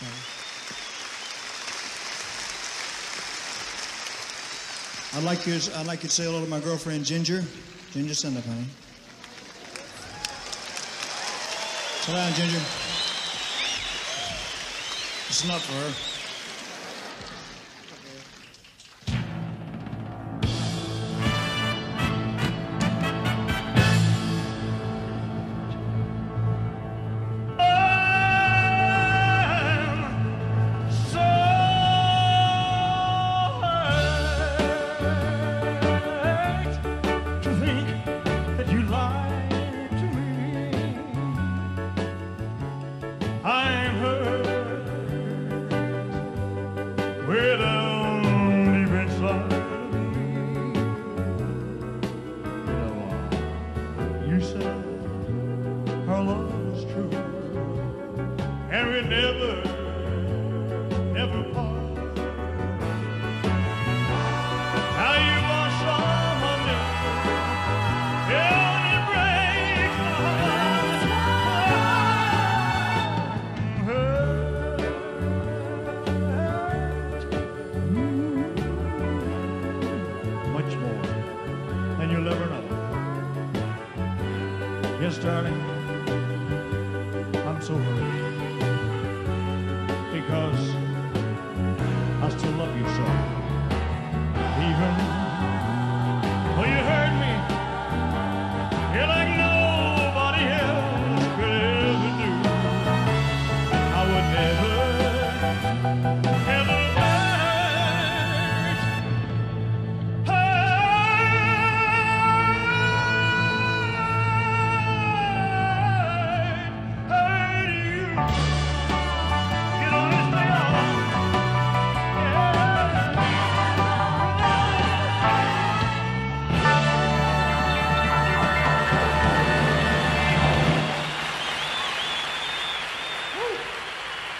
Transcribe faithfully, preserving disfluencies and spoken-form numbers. So. I'd like you, I'd like you to say hello to my girlfriend Ginger. Ginger, stand up, honey. Sit down, Ginger. It's not for her.